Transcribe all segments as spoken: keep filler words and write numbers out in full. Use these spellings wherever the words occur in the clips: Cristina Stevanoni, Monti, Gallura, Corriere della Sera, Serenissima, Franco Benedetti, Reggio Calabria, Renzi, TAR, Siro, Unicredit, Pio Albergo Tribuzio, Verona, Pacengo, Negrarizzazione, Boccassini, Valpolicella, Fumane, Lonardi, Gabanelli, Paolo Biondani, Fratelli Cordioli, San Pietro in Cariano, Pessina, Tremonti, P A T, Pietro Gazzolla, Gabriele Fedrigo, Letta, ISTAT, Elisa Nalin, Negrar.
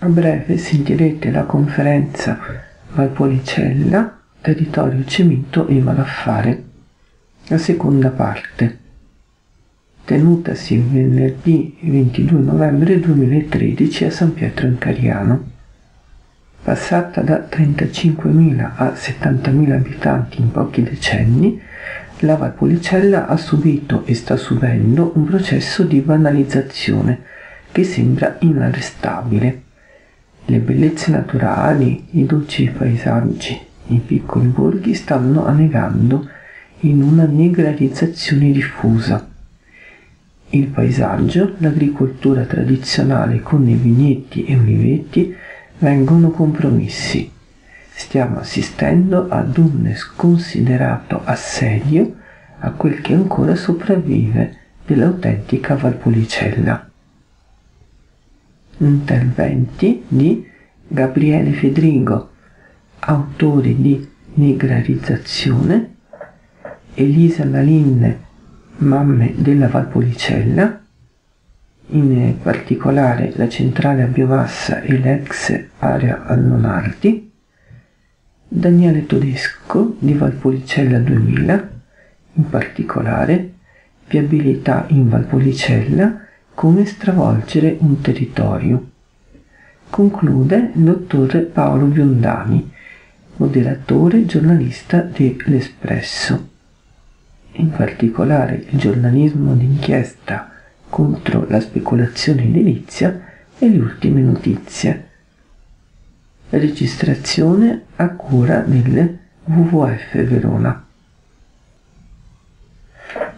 A breve sentirete la conferenza Valpolicella, territorio cemento e malaffare, la seconda parte, tenutasi venerdì ventidue novembre duemilatredici a San Pietro in Cariano. Passata da trentacinquemila a settantamila abitanti in pochi decenni, la Valpolicella ha subito e sta subendo un processo di banalizzazione che sembra inarrestabile. Le bellezze naturali, i dolci paesaggi, i piccoli borghi stanno annegando in una negrarizzazione diffusa. Il paesaggio, l'agricoltura tradizionale con i vigneti e oliveti vengono compromessi. Stiamo assistendo ad un sconsiderato assedio a quel che ancora sopravvive dell'autentica Valpolicella. Interventi di Gabriele Fedrigo, autore di Negrarizzazione, Elisa Nalin, mamme della Valpolicella, in particolare la centrale a Biomassa e l'ex area Allonardi, Daniele Todesco di Valpolicella duemila, in particolare viabilità in Valpolicella, come stravolgere un territorio. Conclude il dottor Paolo Biondani, moderatore e giornalista di L'Espresso, in particolare il giornalismo d'inchiesta contro la speculazione edilizia e le ultime notizie. Registrazione a cura del W W F Verona.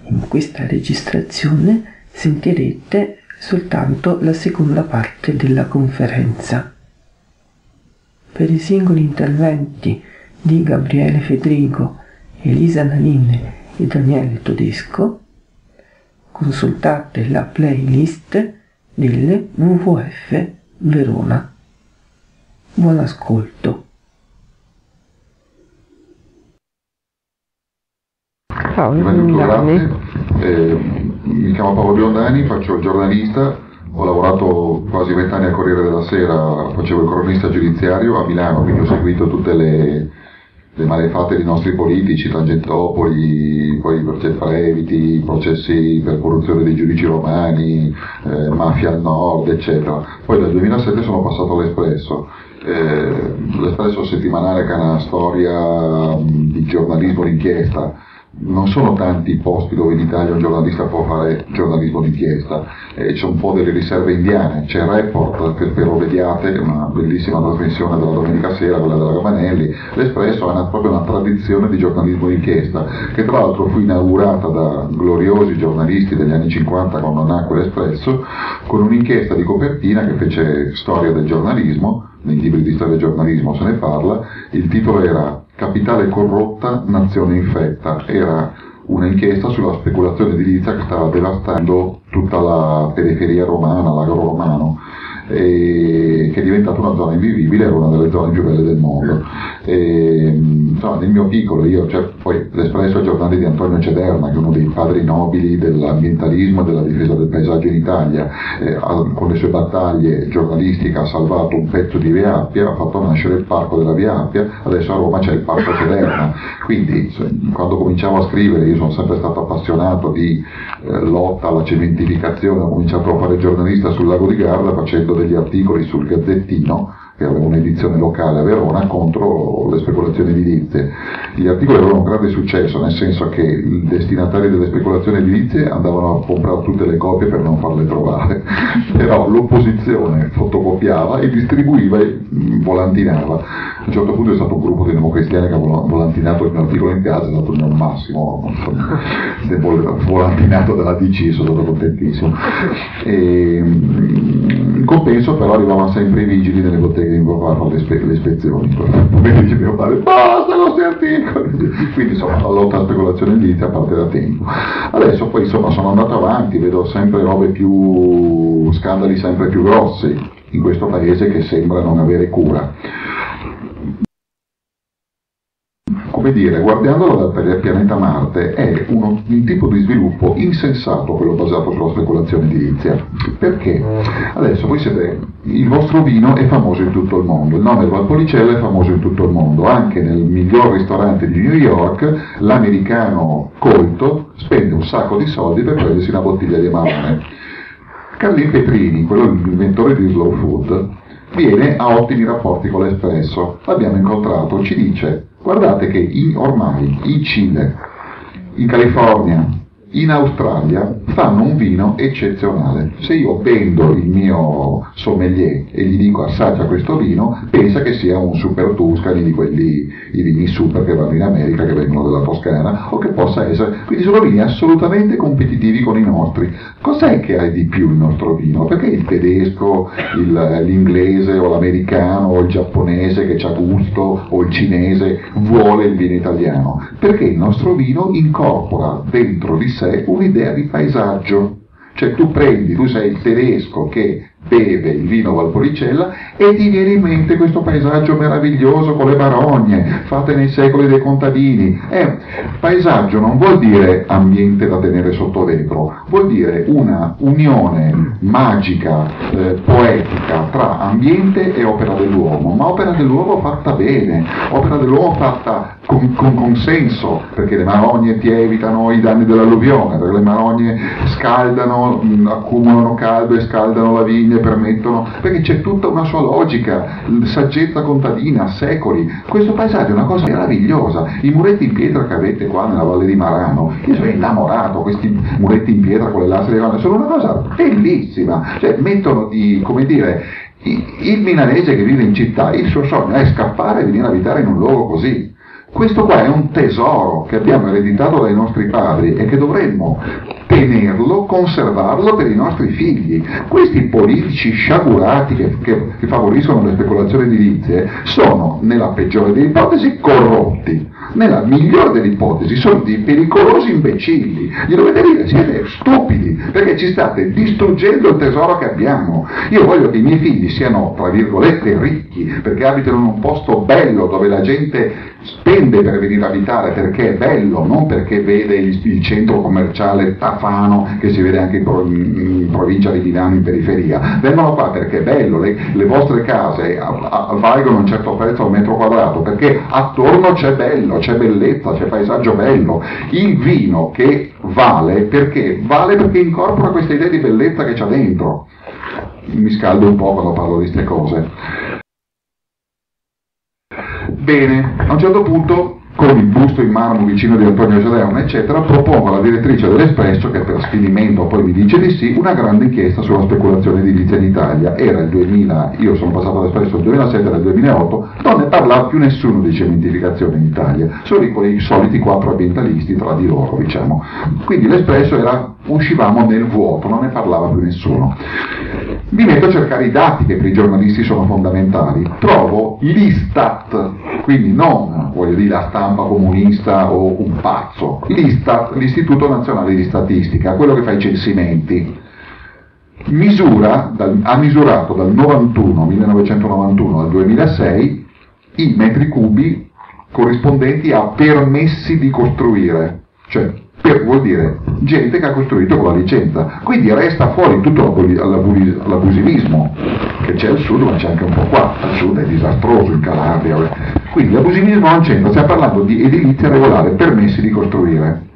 In questa registrazione sentirete soltanto la seconda parte della conferenza. Per i singoli interventi di Gabriele Fedrigo, Elisa Nalin e Daniele Todesco, consultate la playlist delle W W F Verona. Buon ascolto. Ciao, eh, mi chiamo Paolo Biondani, faccio il giornalista, ho lavorato quasi vent'anni a Corriere della Sera, facevo il cronista giudiziario a Milano, quindi ho seguito tutte le, le malefatte dei nostri politici, Tangentopoli, poi i processi Previti, i processi per corruzione dei giudici romani, eh, mafia al nord, eccetera. Poi dal duemilasette sono passato all'Espresso. Eh, L'Espresso settimanale che ha una storia mh, di giornalismo d'inchiesta. Non sono tanti i posti dove in Italia un giornalista può fare giornalismo d'inchiesta, eh, c'è un po' delle riserve indiane, c'è Report, che spero vediate, una bellissima trasmissione della domenica sera, quella della Gabanelli. L'Espresso ha una, proprio una tradizione di giornalismo d'inchiesta, che tra l'altro fu inaugurata da gloriosi giornalisti degli anni cinquanta quando nacque l'Espresso, con un'inchiesta di copertina che fece storia del giornalismo, nei libri di storia del giornalismo se ne parla, il titolo era Capitale corrotta, nazione infetta. Era un'inchiesta sulla speculazione edilizia che stava devastando tutta la periferia romana, l'agro romano, e che è diventata una zona invivibile, era una delle zone più belle del mondo. E, insomma, nel mio piccolo, io, cioè, poi l'Espresso è il giornale di Antonio Cederna, che è uno dei padri nobili dell'ambientalismo e della difesa del paesaggio in Italia, eh, con le sue battaglie giornalistiche ha salvato un pezzo di Via Appia, ha fatto nascere il parco della Via Appia, adesso a Roma c'è il parco Cederna. Quindi quando cominciavo a scrivere, io sono sempre stato appassionato di eh, lotta alla cementificazione, ho cominciato a fare giornalista sul Lago di Garda facendo degli articoli sul Gazzettino, che aveva un'edizione locale a Verona, contro le speculazioni edilizie. Gli articoli avevano un grande successo, nel senso che i destinatari delle speculazioni edilizie andavano a comprare tutte le copie per non farle trovare, però l'opposizione fotocopiava e distribuiva e volantinava. A un certo punto è stato un gruppo di democristiani che ha volantinato il mio articolo in casa, è stato il mio massimo, se volantinato dalla D C, sono stato contentissimo. E, in compenso però arrivavano sempre i vigili nelle botteghe di Borgata a fare le, spe- le ispezioni, quindi dice mio padre basta con questi articoli, quindi insomma la lotta alla speculazione edilizia parte da tempo. Adesso poi insomma sono andato avanti, vedo sempre robe più, scandali sempre più grossi in questo paese che sembra non avere cura. come dire, guardandolo dal pianeta Marte, è uno, un tipo di sviluppo insensato quello basato sulla speculazione edilizia. Perché? Adesso voi siete, il vostro vino è famoso in tutto il mondo, il nome Valpolicella è famoso in tutto il mondo, anche nel miglior ristorante di New York l'americano colto spende un sacco di soldi per prendersi una bottiglia di Amarone. Carlin Petrini, quello l'inventore di Slow Food, viene a ottimi rapporti con l'Espresso, l'abbiamo incontrato, ci dice: guardate che in, ormai in Cile, in California, in Australia fanno un vino eccezionale. Se io vendo il mio sommelier e gli dico assaggia questo vino, pensa che sia un super Tuscany di quelli, i vini super che vanno in America, che vengono dalla Toscana, o che possa essere. Quindi sono vini assolutamente competitivi con i nostri. Cos'è che ha di più il nostro vino? Perché il tedesco, il, l'inglese o l'americano o il giapponese che c'ha gusto, o il cinese vuole il vino italiano? Perché il nostro vino incorpora dentro di sé un'idea di paesaggio. Cioè tu prendi, tu sei il tedesco che beve il vino Valpolicella e ti viene in mente questo paesaggio meraviglioso con le Marogne, fatte nei secoli dei contadini. Eh, paesaggio non vuol dire ambiente da tenere sotto vetro, vuol dire una unione magica, eh, poetica tra ambiente e opera dell'uomo, ma opera dell'uomo fatta bene, opera dell'uomo fatta con, con consenso, perché le Marogne ti evitano i danni dell'alluvione, perché le Marogne scaldano, mh, accumulano caldo e scaldano la vigna, permettono, perché c'è tutta una sua logica, saggezza contadina, secoli. Questo paesaggio è una cosa meravigliosa. I muretti in pietra che avete qua nella Valle di Marano, io sono innamorato, questi muretti in pietra con le lastre di Marano, sono una cosa bellissima, cioè mettono di, come dire, il milanese che vive in città, il suo sogno è scappare e venire a abitare in un luogo così. Questo qua è un tesoro che abbiamo ereditato dai nostri padri e che dovremmo tenerlo, conservarlo per i nostri figli. Questi politici sciagurati che, che, che favoriscono le speculazioni edilizie sono, nella peggiore delle ipotesi, corrotti, nella migliore delle ipotesi sono dei pericolosi imbecilli. Gli dovete dire siete stupidi, perché ci state distruggendo il tesoro che abbiamo. Io voglio che i miei figli siano, tra virgolette, ricchi, perché abitano in un posto bello dove la gente spende per venire a abitare, perché è bello, non perché vede il, il centro commerciale Tafano che si vede anche in, pro, in provincia di Milano, in periferia. Vengono qua perché è bello, le, le vostre case a, a, valgono un certo prezzo al metro quadrato perché attorno c'è bello, c'è bellezza, c'è paesaggio bello. Il vino che vale perché? Vale perché incorpora questa idea di bellezza che c'è dentro. Mi scaldo un po' quando parlo di queste cose. Bene, a un certo punto, con il busto in marmo vicino di Antonio Cederna, eccetera, propongo alla direttrice dell'Espresso, che per sfinimento poi mi dice di sì, una grande inchiesta sulla speculazione edilizia in Italia. Era il duemila, io sono passato all'Espresso nel duemilasette, era il duemilaotto, non ne parlava più nessuno di cementificazione in Italia, solo i soliti quattro ambientalisti tra di loro, diciamo. Quindi l'Espresso era, uscivamo nel vuoto, non ne parlava più nessuno. Mi metto a cercare i dati che per i giornalisti sono fondamentali. Trovo l'ISTAT, quindi non, voglio dire, la stampa comunista o un pazzo. L'ISTAT, l'Istituto Nazionale di Statistica, quello che fa i censimenti, misura, dal, ha misurato dal novantuno, millenovecentonovantuno al duemilasei i metri cubi corrispondenti a permessi di costruire, cioè per, vuol dire gente che ha costruito con la licenza. Quindi resta fuori tutto l'abusivismo che c'è al sud, ma c'è anche un po' qua. Al sud è disastroso, in Calabria. Quindi l'abusivismo non c'entra, stiamo parlando di edilizia regolare, permessi di costruire.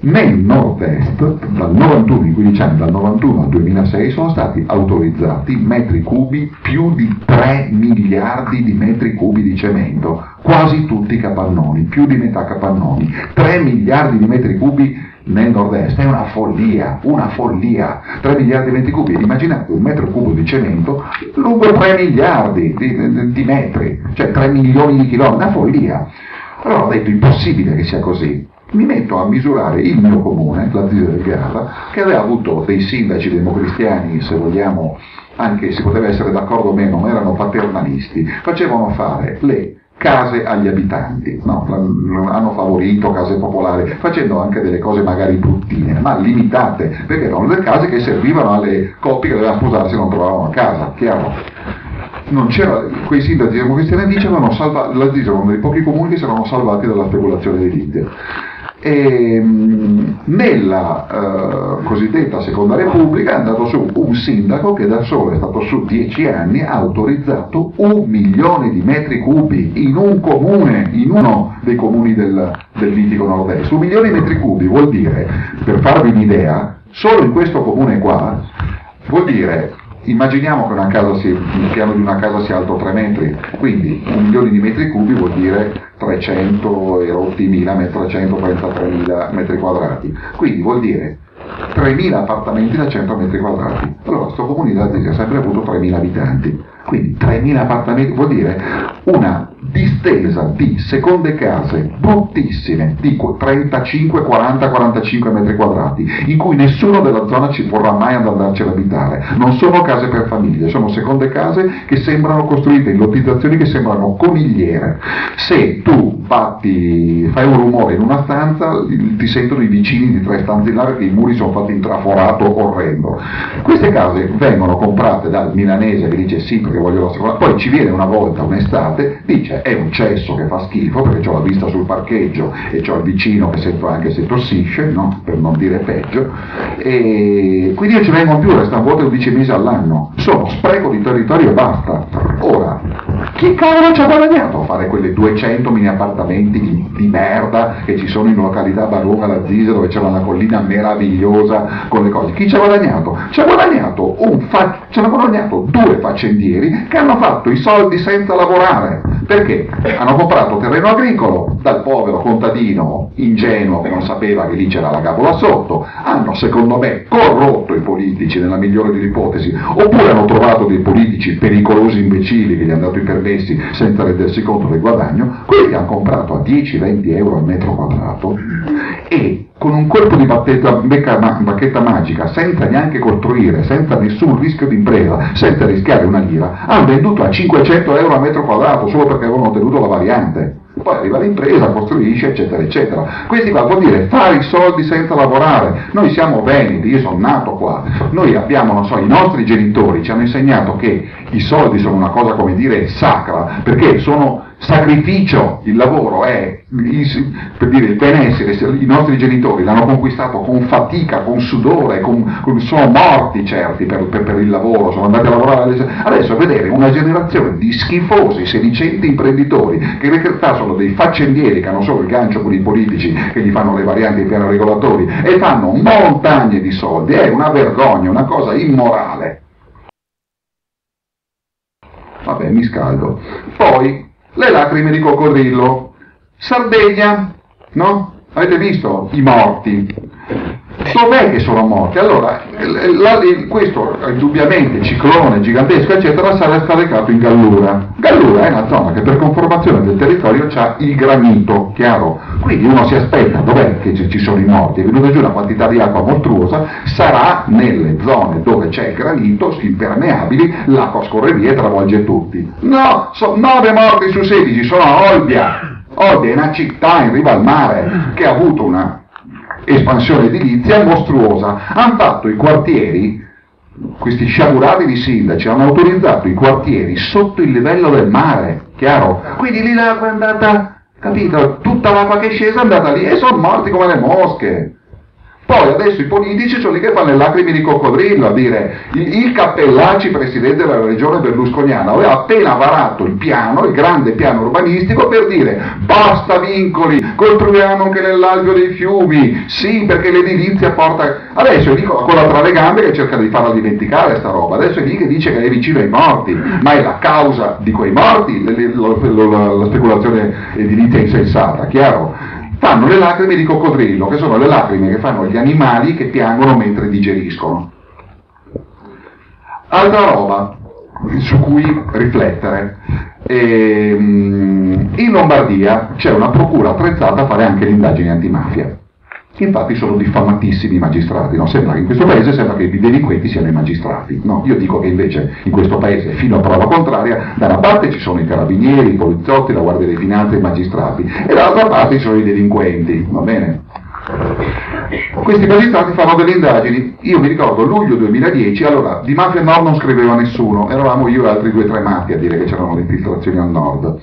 Nel nord-est, dal novantuno, in quindici anni, dal novantuno al duemilasei, sono stati autorizzati metri cubi, più di tre miliardi di metri cubi di cemento, quasi tutti capannoni, più di metà capannoni. tre miliardi di metri cubi nel nord-est, è una follia, una follia. tre miliardi di metri cubi, immaginate un metro cubo di cemento lungo tre miliardi di, di metri, cioè tre milioni di chilometri, una follia. Allora ho detto, impossibile che sia così. Mi metto a misurare il mio comune, la zona del Garda, che aveva avuto dei sindaci democristiani, se vogliamo, anche si poteva essere d'accordo o meno, ma erano paternalisti, facevano fare le case agli abitanti, no, hanno favorito case popolari, facendo anche delle cose magari bruttine, ma limitate, perché erano delle case che servivano alle coppie che dovevano sposarsi e non trovavano a casa, chiaro? non c'era, quei sindaci democristiani dicevano salva, la Svizzera era uno dei pochi comuni che saranno salvati dalla speculazione edilizia. E nella eh, cosiddetta seconda repubblica è andato su un sindaco che da solo è stato su dieci anni, ha autorizzato un milione di metri cubi in un comune, in uno dei comuni del, del mitico nord-est. Un milione di metri cubi vuol dire, per farvi un'idea, solo in questo comune qua, vuol dire, immaginiamo che una casa si, il piano di una casa sia alto tre metri, quindi un milione di metri cubi vuol dire trecento e rotti mila, trecentotrentatremila metri quadrati, quindi vuol dire tremila appartamenti da cento metri quadrati. Allora questo comune di Desio ha sempre avuto tremila abitanti, quindi tremila appartamenti vuol dire una distesa di seconde case bruttissime di trentacinque, quaranta, quarantacinque metri quadrati, in cui nessuno della zona ci vorrà mai andarci ad abitare. Non sono case per famiglie, sono seconde case che sembrano costruite in lottizzazioni che sembrano conigliere. Se tu batti, fai un rumore in una stanza, ti sentono i vicini di tre stanze in là perché i muri sono fatti in traforato orrendo. Queste case vengono comprate dal milanese che dice sì perché voglio la seconda, poi ci viene una volta un'estate, dice è un cesso che fa schifo perché ho la vista sul parcheggio e ho il vicino che sento anche se tossisce, no? Per non dire peggio, e quindi io ci vengo più, resta un voto dodici mesi all'anno, sono spreco di territorio e basta. Ora, chi cavolo ci ha guadagnato a fare quelle duecento mini appartamenti di, di merda che ci sono in località Barunga, la Zise, dove c'era una collina meravigliosa con le cose? Chi ci ha guadagnato? Ci ha guadagnato un fa- ci hanno guadagnato due faccendieri che hanno fatto i soldi senza lavorare. Perché? Hanno comprato terreno agricolo dal povero contadino ingenuo che non sapeva che lì c'era la gabola sotto, hanno secondo me corrotto i politici nella migliore delle ipotesi, oppure hanno trovato dei politici pericolosi imbecilli che gli hanno dato i permessi senza rendersi conto del guadagno, quelli che hanno comprato a dieci venti euro al metro quadrato e con un colpo di bacchetta, becca, bacchetta magica, senza neanche costruire, senza nessun rischio di impresa, senza rischiare una lira, hanno venduto a cinquecento euro al metro quadrato solo perché avevano ottenuto la variante. Poi arriva l'impresa, costruisce, eccetera, eccetera. Questi qua vuol dire fare i soldi senza lavorare. Noi siamo veneti, io sono nato qua, noi abbiamo, non so, i nostri genitori ci hanno insegnato che i soldi sono una cosa, come dire, sacra, perché sono sacrificio, il lavoro è, per dire, il benessere, i nostri genitori l'hanno conquistato con fatica, con sudore, con, con, sono morti certi per, per, per il lavoro, sono andati a lavorare. Adesso vedere una generazione di schifosi, sedicenti imprenditori che in realtà sono dei faccendieri che hanno solo il gancio con i politici che gli fanno le varianti in piano regolatori e fanno montagne di soldi, è una vergogna, una cosa immorale. Vabbè, mi scaldo. Poi le lacrime di coccodrillo. Sardegna, no? Avete visto i morti? Dov'è che sono morti? Allora, la, questo indubbiamente ciclone gigantesco, eccetera, sarà scaricato in Gallura. Gallura è una zona che per conformazione del territorio ha il granito, chiaro? Quindi uno si aspetta, dov'è che ci sono i morti? È venuta giù una quantità di acqua mostruosa, sarà nelle zone dove c'è il granito, impermeabili, l'acqua scorre via e travolge tutti. No, sono nove morti su sedici, sono a Olbia. Olbia è una città in riva al mare che ha avuto una espansione edilizia mostruosa, hanno fatto i quartieri, questi sciagurati di sindaci hanno autorizzato i quartieri sotto il livello del mare, chiaro? Quindi lì l'acqua è andata, capito? Tutta l'acqua che è scesa è andata lì e sono morti come le mosche. Poi adesso i politici sono lì che fanno le lacrime di coccodrillo a dire il, il Cappellacci, presidente della regione berlusconiana, aveva appena varato il piano, il grande piano urbanistico, per dire basta vincoli, costruiamo anche nell'alveo dei fiumi, sì perché l'edilizia porta... Adesso è lì con la tra le gambe che cerca di farla dimenticare sta roba, adesso è lì che dice che è vicino ai morti, ma è la causa di quei morti, la speculazione edilizia insensata, chiaro? Fanno le lacrime di coccodrillo, che sono le lacrime che fanno gli animali che piangono mentre digeriscono. Altra roba su cui riflettere. Ehm, in Lombardia c'è una procura attrezzata a fare anche le indagini antimafia. Infatti sono diffamatissimi i magistrati, no? Sembra che in questo paese sembra che i delinquenti siano i magistrati, no? Io dico che invece in questo paese, fino a prova contraria, da una parte ci sono i carabinieri, i poliziotti, la guardia di finanza, i magistrati, e dall'altra parte ci sono i delinquenti, va bene? Questi magistrati fanno delle indagini, io mi ricordo luglio duemiladieci, allora di mafia al nord non scriveva nessuno, eravamo io e altri due o tre mafia a dire che c'erano le infiltrazioni al nord.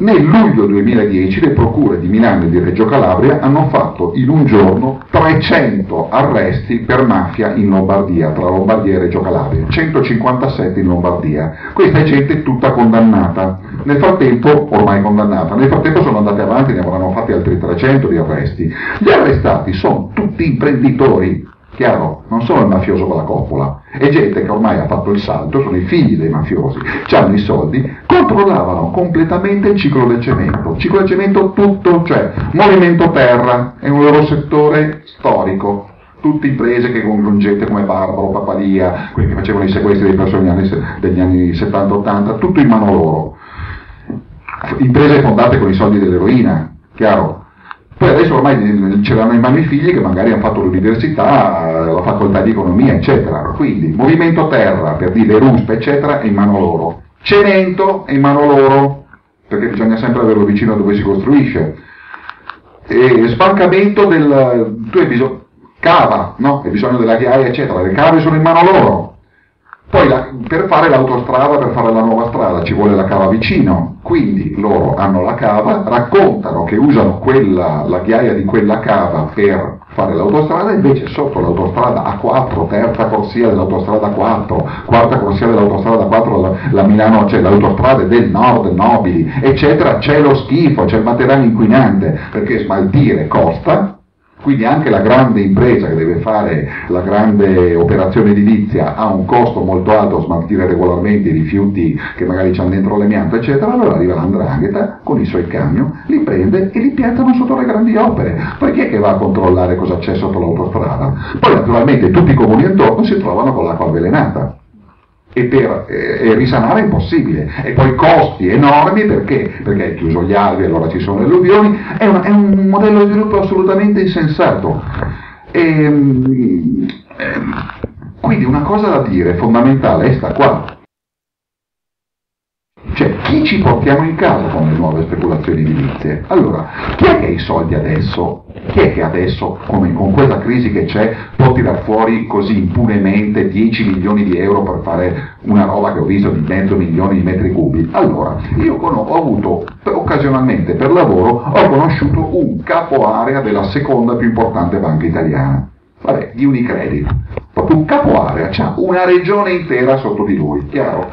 Nel luglio duemiladieci le procure di Milano e di Reggio Calabria hanno fatto in un giorno trecento arresti per mafia in Lombardia, tra Lombardia e Reggio Calabria, centocinquantasette in Lombardia. Questa è gente tutta condannata, nel frattempo ormai condannata, nel frattempo sono andate avanti, ne avranno fatti altri trecento di arresti. Gli arrestati sono tutti imprenditori, chiaro, non sono il mafioso con la coppola, è gente che ormai ha fatto il salto, sono i figli dei mafiosi, hanno i soldi, controllavano completamente il ciclo del cemento, il ciclo del cemento tutto, cioè movimento terra, è un loro settore storico, tutte imprese che con gente come Barbaro, Papalia, quelli che facevano i sequestri dei personali degli anni settanta ottanta, tutto in mano loro, imprese fondate con i soldi dell'eroina, chiaro. Poi adesso ormai ce l'hanno in mano i figli che magari hanno fatto l'università, la facoltà di economia, eccetera. Quindi movimento terra, per dire ruspa, eccetera, è in mano loro. Cemento è in mano loro, perché bisogna sempre averlo vicino a dove si costruisce. E sbarcamento del... tu hai bisogno... cava, no? Hai bisogno della ghiaia, eccetera. Le cave sono in mano loro. Poi la, per fare l'autostrada, per fare la nuova strada, ci vuole la cava vicino, quindi loro hanno la cava, raccontano che usano quella, la ghiaia di quella cava per fare l'autostrada, invece sotto l'autostrada A quattro, terza corsia dell'autostrada quattro, quarta corsia dell'autostrada quattro, la, la Milano, cioè l'autostrada del nord, nobili, eccetera, c'è lo schifo, c'è il materiale inquinante, perché smaltire costa. Quindi anche la grande impresa che deve fare la grande operazione edilizia ha un costo molto alto smaltire regolarmente i rifiuti che magari c'hanno dentro l'amianto, eccetera. Allora arriva l'andrangheta con i suoi camion, li prende e li piantano sotto le grandi opere. Poi chi è che va a controllare cosa c'è sotto l'autostrada? Poi naturalmente tutti i comuni intorno si trovano con l'acqua avvelenata. E per eh, risanare è impossibile, e poi costi enormi perché perché è chiuso gli alvei, allora ci sono le alluvioni, è, una, è un modello di sviluppo assolutamente insensato. E, ehm, quindi una cosa da dire fondamentale è sta qua, cioè chi ci portiamo in casa con le nuove speculazioni edilizie? Allora, chi è che ha i soldi adesso? Chi è che adesso, come con questa crisi che c'è, può tirar fuori così impunemente dieci milioni di euro per fare una roba che ho visto di mezzo milione di metri cubi? Allora, io ho avuto, occasionalmente per lavoro, ho conosciuto un capo area della seconda più importante banca italiana, vabbè, di Unicredit, proprio un capo area, c'ha una regione intera sotto di lui, chiaro?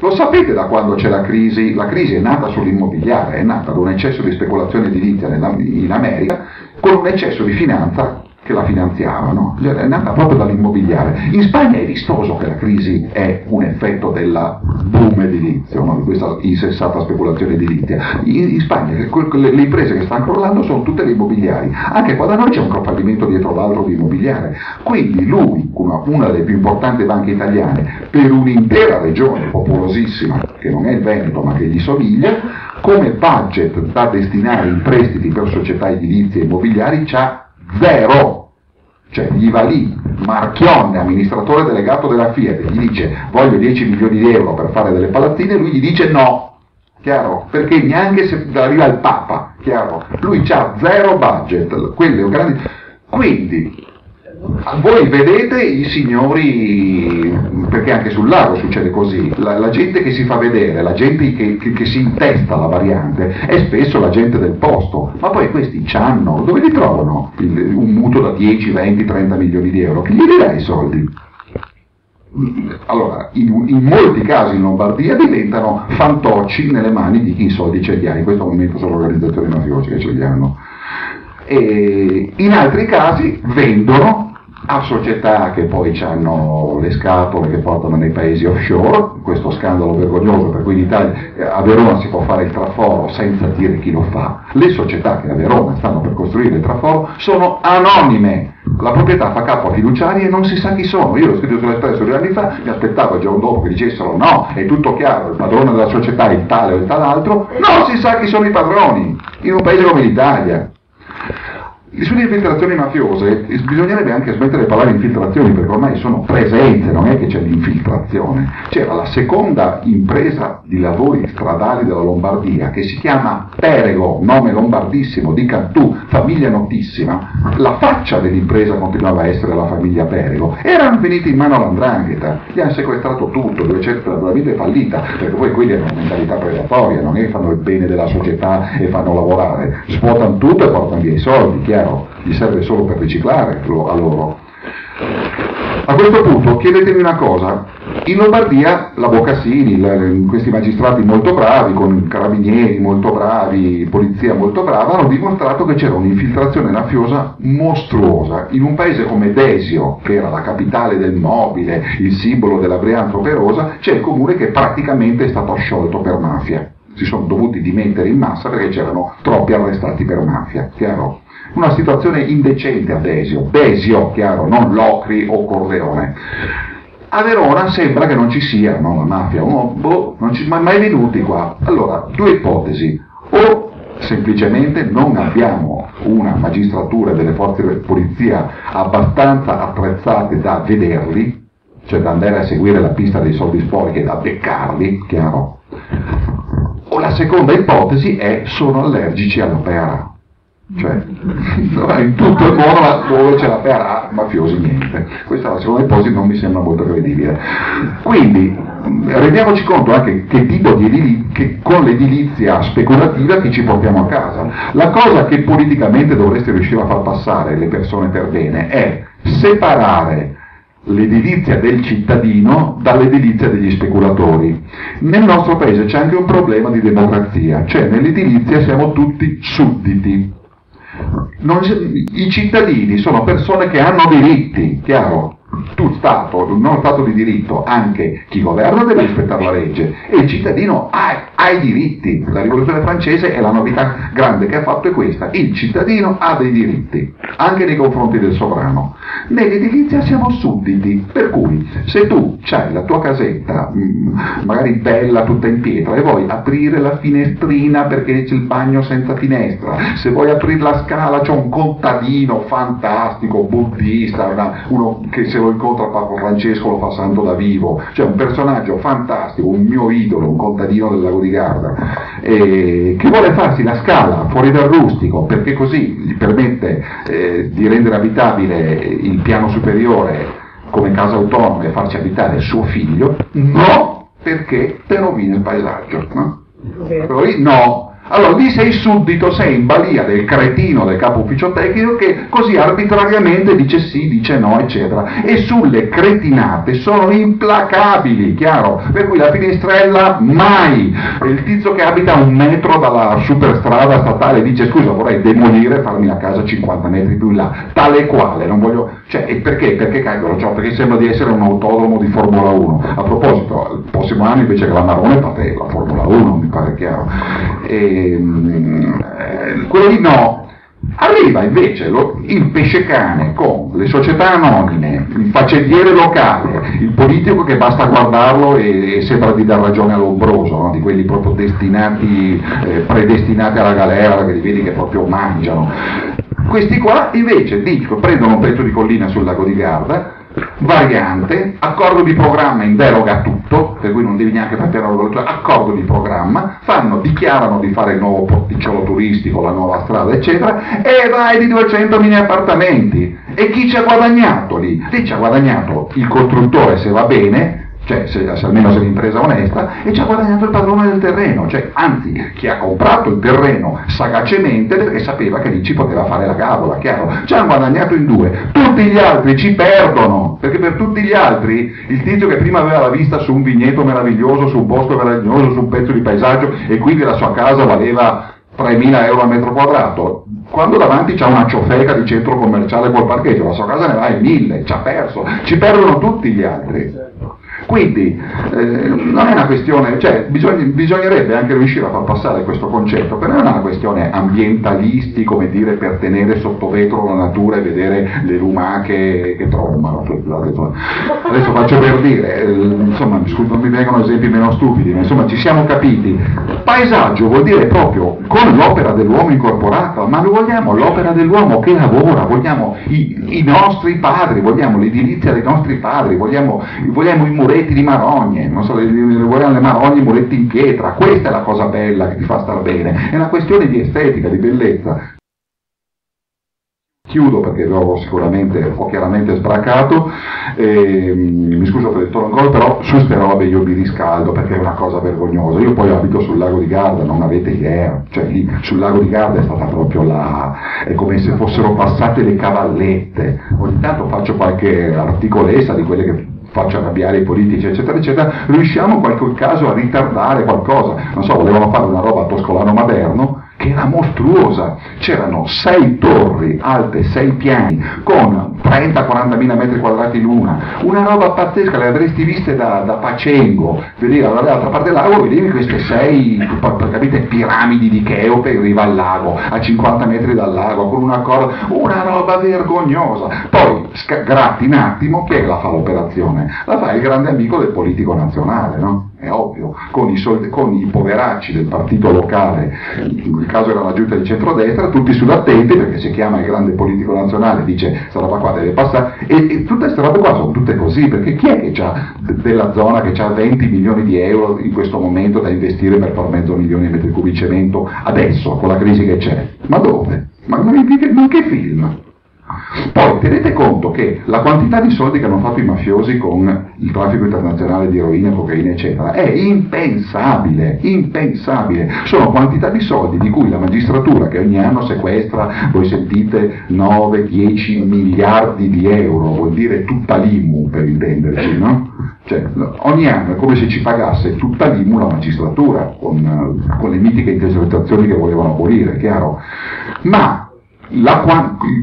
Lo sapete da quando c'è la crisi? La crisi è nata sull'immobiliare, è nata da un eccesso di speculazione edilizia in America con un eccesso di finanza che la finanziava, no? È nata proprio dall'immobiliare. In Spagna è vistoso che la crisi è un effetto della boom edilizio, no? Di questa insensata speculazione edilizia. In, in Spagna le, le imprese che stanno crollando sono tutte le immobiliari, anche qua da noi c'è un fallimento dietro l'altro di immobiliare. Quindi lui, una, una delle più importanti banche italiane, per un'intera regione popolosissima, che non è il Veneto ma che gli somiglia, come budget da destinare in prestiti per società edilizie e immobiliari c'ha zero, cioè gli va lì Marchionne, amministratore delegato della Fiat, gli dice voglio dieci milioni di euro per fare delle palazzine, lui gli dice no, chiaro, perché neanche se arriva il Papa, chiaro, lui ha zero budget, quello è un grande. Quindi voi vedete i signori, perché anche sul lago succede così, la, la gente che si fa vedere, la gente che, che, che si intesta la variante è spesso la gente del posto, ma poi questi c'hanno, dove li trovano? Il, un mutuo da dieci, venti, trenta milioni di euro, chi gli dà i soldi? Allora, in, in molti casi in Lombardia diventano fantocci nelle mani di chi i soldi ce li ha, in questo momento sono organizzazioni mafiose che ce li hanno. E in altri casi vendono a società che poi hanno le scatole che portano nei paesi offshore, questo scandalo vergognoso per cui in Italia, a Verona si può fare il traforo senza dire chi lo fa, le società che a Verona stanno per costruire il traforo sono anonime, la proprietà fa capo a fiduciari e non si sa chi sono. Io l'ho scritto sull'Espresso due anni fa, mi aspettavo il giorno dopo che dicessero no, è tutto chiaro, il padrone della società è il tale o il tal'altro, non si sa chi sono i padroni in un paese come l'Italia. Sulle infiltrazioni mafiose bisognerebbe anche smettere di parlare di infiltrazioni, perché ormai sono presenze, non è che c'è l'infiltrazione. C'era la seconda impresa di lavori stradali della Lombardia, che si chiama Perego, nome lombardissimo di Cantù, famiglia notissima. La faccia dell'impresa continuava a essere la famiglia Perego. Erano veniti in mano all'ndrangheta, gli hanno sequestrato tutto, duecentotrentaduemila è fallita, perché poi quelli hanno una mentalità predatoria, non è che fanno il bene della società e fanno lavorare, svuotano tutto e portano via i soldi, chiaro? Gli serve solo per riciclare a loro. A questo punto chiedetemi una cosa: in Lombardia la Boccassini, questi magistrati molto bravi, con carabinieri molto bravi, polizia molto brava, hanno dimostrato che c'era un'infiltrazione mafiosa mostruosa. In un paese come Desio, che era la capitale del mobile, il simbolo della Brianza operosa, c'è il comune che praticamente è stato asciolto per mafia. Si sono dovuti dimettere in massa perché c'erano troppi arrestati per mafia, chiaro? Una situazione indecente a Desio, Desio, chiaro, non Locri o Corleone. A Verona sembra che non ci sia, no, la mafia, uno, boh, non ci siamo mai venuti qua. Allora, due ipotesi: o semplicemente non abbiamo una magistratura e delle forze di polizia abbastanza attrezzate da vederli, cioè da andare a seguire la pista dei soldi sporchi e da beccarli, chiaro, o la seconda ipotesi è sono allergici alla pera. Cioè, in tutto il mondo dove c'è la P R A, mafiosi niente. Questa è la seconda ipotesi, non mi sembra molto credibile. Quindi rendiamoci conto anche che tipo di edilizia, che con l'edilizia speculativa che ci portiamo a casa. La cosa che politicamente dovreste riuscire a far passare le persone per bene è separare l'edilizia del cittadino dall'edilizia degli speculatori. Nel nostro paese c'è anche un problema di democrazia, cioè nell'edilizia siamo tutti sudditi. Non, i cittadini sono persone che hanno diritti, chiaro? Tu Stato, non Stato di diritto, anche chi governa deve rispettare la legge e il cittadino ha, ha i diritti. La rivoluzione francese è la novità grande che ha fatto, è questa: il cittadino ha dei diritti, anche nei confronti del sovrano. Nell'edilizia siamo sudditi, per cui se tu hai la tua casetta, magari bella, tutta in pietra, e vuoi aprire la finestrina perché c'è il bagno senza finestra, se vuoi aprire la scala c'è un contadino fantastico, buddista, una, uno che se lo incontra Papa Francesco lo fa santo da vivo, cioè un personaggio fantastico, un mio idolo, un contadino del Lago di Garda, eh, che vuole farsi la scala fuori dal rustico perché così gli permette eh, di rendere abitabile il piano superiore come casa autonoma e farci abitare suo figlio, no, perché te rovina il paesaggio, no? Però lì no. Allora lì sei suddito, sei in balia del cretino del capo ufficio tecnico che così arbitrariamente dice sì, dice no, eccetera, e sulle cretinate sono implacabili, chiaro? Per cui la finestrella mai. Il tizio che abita un metro dalla superstrada statale dice scusa, vorrei demolire e farmi la casa cinquanta metri più in là, tale e quale, non voglio, cioè, e perché? Perché cagolo, cioè, perché sembra di essere un autodromo di Formula uno. A proposito, il prossimo anno invece che la Marone fate la Formula uno, mi pare, chiaro? E quello lì no. Arriva invece lo, il pescecane con le società anonime, il faccendiere locale, il politico che basta guardarlo e, e sembra di dar ragione all'ombroso, no? Di quelli proprio destinati, eh, predestinati alla galera, che li vedi che proprio mangiano. Questi qua invece dico, prendono un pezzo di collina sul Lago di Garda, variante, accordo di programma in deroga a tutto, per cui non devi neanche fare accordo di programma, fanno, dichiarano di fare il nuovo porticciolo turistico, la nuova strada, eccetera, e vai di duecentomila appartamenti. E chi ci ha guadagnato lì? Lì ci ha guadagnato il costruttore, se va bene, cioè se, se almeno se l'impresa onesta, e ci ha guadagnato il padrone del terreno, cioè anzi chi ha comprato il terreno sagacemente perché sapeva che lì ci poteva fare la cavola, chiaro? Ci hanno guadagnato in due, tutti gli altri ci perdono, perché per tutti gli altri il tizio che prima aveva la vista su un vigneto meraviglioso, su un bosco meraviglioso, su un pezzo di paesaggio e quindi la sua casa valeva tremila euro al metro quadrato, quando davanti c'è una ciofeca di centro commerciale col parcheggio, la sua casa ne va in mille, ci ha perso, ci perdono tutti gli altri. Quindi eh, non è una questione, cioè bisogna, bisognerebbe anche riuscire a far passare questo concetto, che non è una questione ambientalisti, come dire, per tenere sotto vetro la natura e vedere le lumache che trombano. Adesso faccio per dire, eh, insomma, non mi vengono esempi meno stupidi, ma insomma ci siamo capiti. Paesaggio vuol dire proprio con l'opera dell'uomo incorporata, ma noi vogliamo l'opera dell'uomo che lavora, vogliamo i, i nostri padri, vogliamo l'edilizia dei nostri padri, vogliamo, vogliamo i muretti di Marogne, non so, vogliamo le Marogne, i muretti in pietra. Questa è la cosa bella che ti fa star bene, è una questione di estetica, di bellezza. Chiudo perché l'ho sicuramente, ho chiaramente sbracato, e, mi scuso per il tono ancora, però su ste robe io mi riscaldo perché è una cosa vergognosa. Io poi abito sul Lago di Garda, non avete idea, cioè lì sul Lago di Garda è stata proprio la... è come se fossero passate le cavallette. Ogni tanto faccio qualche articolessa di quelle che faccio arrabbiare i politici, eccetera, eccetera, riusciamo in qualche caso a ritardare qualcosa. Non so, volevano fare una roba a Toscolano-Maderno, che era mostruosa, c'erano sei torri alte, sei piani, con trenta quaranta mila metri quadrati l'una, una roba pazzesca, le avresti viste da, da Pacengo, vedevi dall'altra parte del lago, vedevi queste sei, capite, piramidi di Cheope in riva al lago, a cinquanta metri dal lago, con una corda, una roba vergognosa. Poi, gratti un attimo, chi è che la fa l'operazione? La fa il grande amico del politico nazionale, no? È ovvio, con i, soldi, con i poveracci del partito locale, in quel caso era la giunta di centrodestra, tutti sull'attenti, perché si chiama il grande politico nazionale, dice sta roba qua deve passare, e, e tutte queste robe qua sono tutte così, perché chi è che ha della zona che ha venti milioni di euro in questo momento da investire per far mezzo milione di metri cubi di cemento adesso, con la crisi che c'è? Ma dove? Ma, ma che film? Poi tenete conto che la quantità di soldi che hanno fatto i mafiosi con il traffico internazionale di eroina, cocaina eccetera è impensabile, impensabile, sono quantità di soldi di cui la magistratura che ogni anno sequestra, voi sentite, nove dieci miliardi di euro, vuol dire tutta l'I M U per intenderci, no? Cioè, ogni anno è come se ci pagasse tutta l'I M U la magistratura con, con le mitiche intercettazioni che volevano abolire, chiaro? Ma La,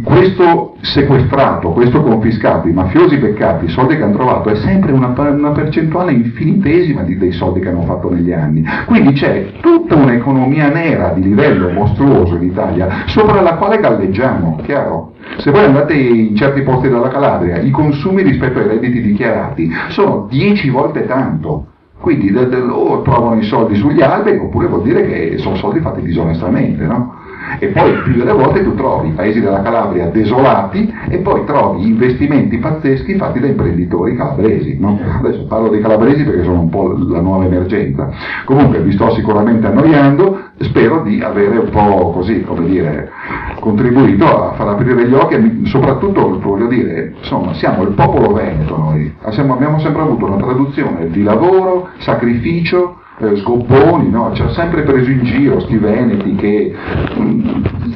questo sequestrato, questo confiscato, i mafiosi beccati, i soldi che hanno trovato è sempre una, una percentuale infinitesima di, dei soldi che hanno fatto negli anni. Quindi c'è tutta un'economia nera di livello mostruoso in Italia sopra la quale galleggiamo, chiaro? Se voi andate in certi posti della Calabria, i consumi rispetto ai redditi dichiarati sono dieci volte tanto. Quindi de, de, o trovano i soldi sugli alberi oppure vuol dire che sono soldi fatti disonestamente, no? E poi più delle volte tu trovi i paesi della Calabria desolati e poi trovi investimenti pazzeschi fatti da imprenditori calabresi, no? Adesso parlo dei calabresi perché sono un po' la nuova emergenza. Comunque vi sto sicuramente annoiando, spero di avere un po' così, come dire, contribuito a far aprire gli occhi e soprattutto, voglio dire, insomma, siamo il popolo veneto noi, abbiamo sempre avuto una traduzione di lavoro, sacrificio, Eh, sgobboni, no? Ci ha sempre preso in giro sti veneti che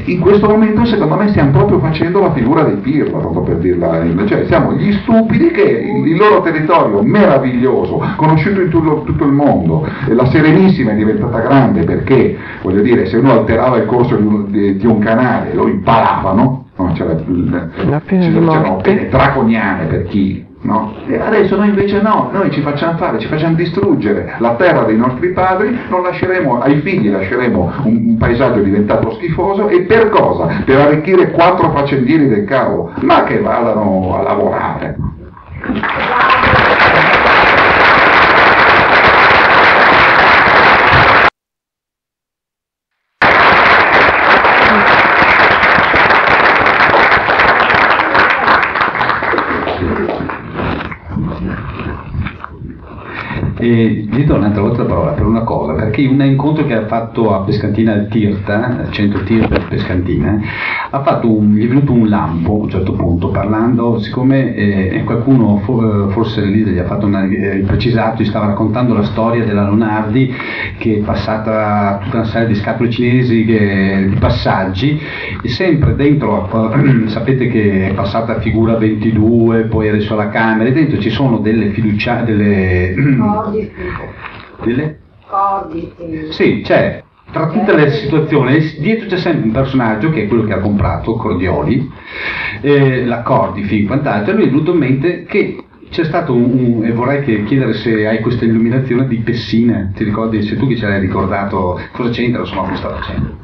in questo momento secondo me stiamo proprio facendo la figura dei pirla, tanto per dirla, cioè siamo gli stupidi che il loro territorio meraviglioso, conosciuto in tutto, tutto il mondo, la Serenissima è diventata grande perché, voglio dire, se uno alterava il corso di un, di, di un canale lo impalavano, no? C'erano pene draconiane per chi... No? E adesso noi invece no, noi ci facciamo fare, ci facciamo distruggere la terra dei nostri padri, non lasceremo ai figli, lasceremo un, un paesaggio diventato schifoso e per cosa? Per arricchire quattro faccendieri del cavo, ma che vadano a lavorare. E gli do un'altra volta la parola per una cosa, perché un incontro che ha fatto a Pesantina al Tirta, al centro Tirta Pesantina, ha fatto un, gli è venuto un lampo a un certo punto parlando, siccome eh, qualcuno for, forse lì gli ha fatto una, eh, precisato, gli stava raccontando la storia della Lonardi che è passata tutta una serie di scatole cinesi che, di passaggi e sempre dentro, sapete che è passata a figura ventidue, poi adesso alla Camera e dentro ci sono delle fiducia, delle... delle? Cordi, sì. Sì, c'è, tra tutte le situazioni, dietro c'è sempre un personaggio che è quello che ha comprato Cordioli, eh, la Cordi, fin quant'altro, e lui è venuto in mente che C'è stato un, un e vorrei che chiedere se hai questa illuminazione di Pessina, ti ricordi, se tu che ce l'hai ricordato, cosa c'entra, insomma, cosa sta facendo?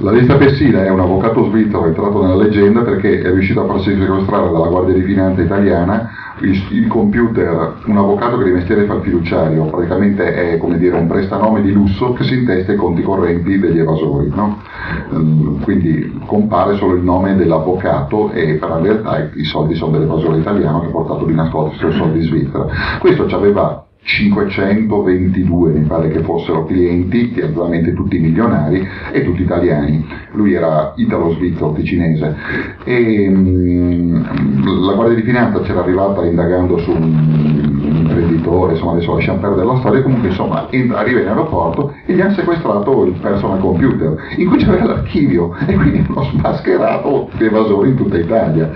La lista Pessina è un avvocato svizzero entrato nella leggenda perché è riuscito a farsi sequestrare dalla Guardia di Finanza italiana il, il computer, un avvocato che di mestiere fa il fiduciario, praticamente è, come dire, un prestanome di lusso che si intesta i conti correnti degli evasori, no? Quindi compare solo il nome dell'avvocato e per la realtà i soldi sono dell'evasore italiano che ha portato di nascosto sui soldi svizzera. Questo ci aveva cinquecentoventidue, mi pare che fossero clienti, che ovviamente tutti milionari e tutti italiani. Lui era italo-svizzero ticinese e mh, la Guardia di Finanza c'era arrivata indagando su un imprenditore, insomma adesso lasciamo perdere la storia, comunque insomma entra, arriva in aeroporto e gli hanno sequestrato il personal computer in cui c'era l'archivio e quindi hanno smascherato gli evasori in tutta Italia.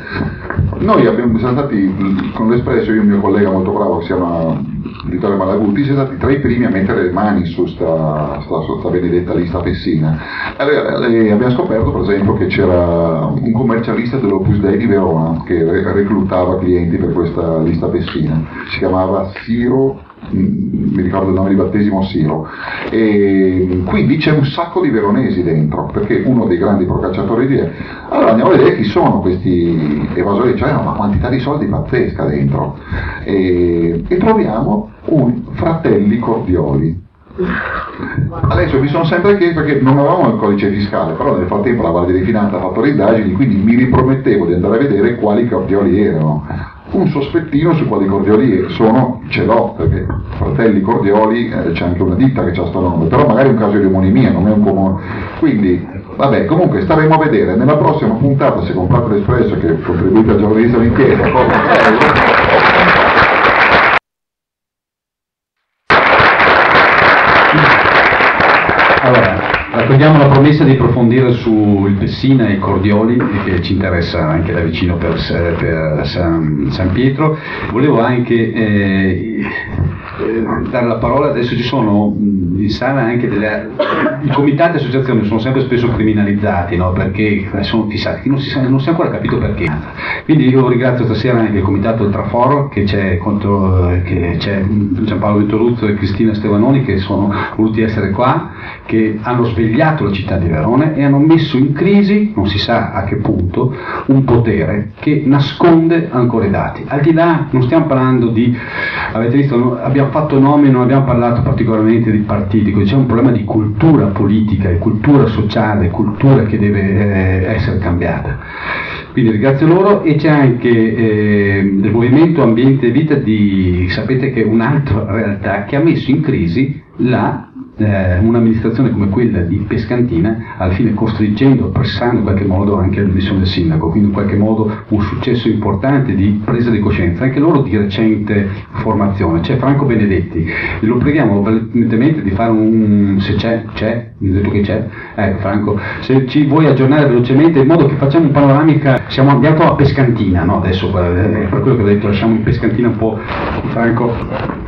Noi abbiamo, siamo stati con l'Espresso, io e un mio collega molto bravo che si chiama Vittorio Malaguti, siamo stati tra i primi a mettere le mani su sta, sta, su sta benedetta lista Pessina. Allora, e abbiamo scoperto per esempio che c'era un commercialista dell'Opus Dei di Verona che re- reclutava clienti per questa lista Pessina, si chiamava Siro, mi ricordo il nome di battesimo, Siro, e quindi c'è un sacco di veronesi dentro perché uno dei grandi procacciatori di E. Allora andiamo a vedere chi sono questi evasori, cioè una quantità di soldi pazzesca dentro, e, e troviamo un Fratelli Cordioli. Adesso mi sono sempre chiesto perché non avevamo il codice fiscale, però nel frattempo la Guardia di Finanza ha fatto le indagini, quindi mi ripromettevo di andare a vedere quali cordioli erano. Un sospettino su quali cordioli sono ce l'ho, perché Fratelli Cordioli, eh, c'è anche una ditta che c'ha sto nome, però magari è un caso di omonimia, non è un comune, quindi vabbè, comunque staremo a vedere nella prossima puntata, se comprate l'Espresso che contribuite al giornalismo in piena, allora raccogliamo la promessa di approfondire sul Pessina e i Cordioli, che ci interessa anche da vicino per, per San, San Pietro. Volevo anche eh, dare la parola, adesso ci sono in sala anche delle, i comitati e associazioni sono sempre spesso criminalizzati, no? Perché sono fissati, non si, sa, non si è ancora capito perché. Quindi io ringrazio stasera anche il comitato del Traforo, che c'è contro, che c'è Gianpaolo Vittoruzzo e Cristina Stevanoni, che sono voluti essere qua, che hanno svegliato la città di Verona e hanno messo in crisi, non si sa a che punto, un potere che nasconde ancora i dati. Al di là, non stiamo parlando di, avete visto, abbiamo fatto nomi, non abbiamo parlato particolarmente di partiti, c'è un problema di cultura politica e cultura sociale, cultura che deve eh, essere cambiata. Quindi ringrazio loro, e c'è anche eh, del movimento Ambiente e Vita di, sapete che è un'altra realtà che ha messo in crisi la Eh, un'amministrazione come quella di Pesantina, alla fine costringendo, pressando in qualche modo anche la dimissione del sindaco, quindi in qualche modo un successo importante di presa di coscienza, anche loro di recente formazione. C'è Franco Benedetti, lo preghiamo velocemente di fare un, se c'è, c'è, mi ha detto che c'è, ecco eh, Franco, se ci vuoi aggiornare velocemente in modo che facciamo un panoramica, siamo andato a Pesantina, no? Adesso eh, per quello che ho detto lasciamo in Pesantina un po', Franco.